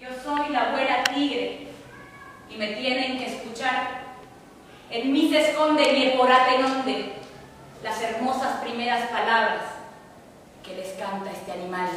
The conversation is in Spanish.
Yo soy la abuela tigre y me tienen que escuchar. En mí se esconde mi eporatenonde, las hermosas primeras palabras que les canta este animal.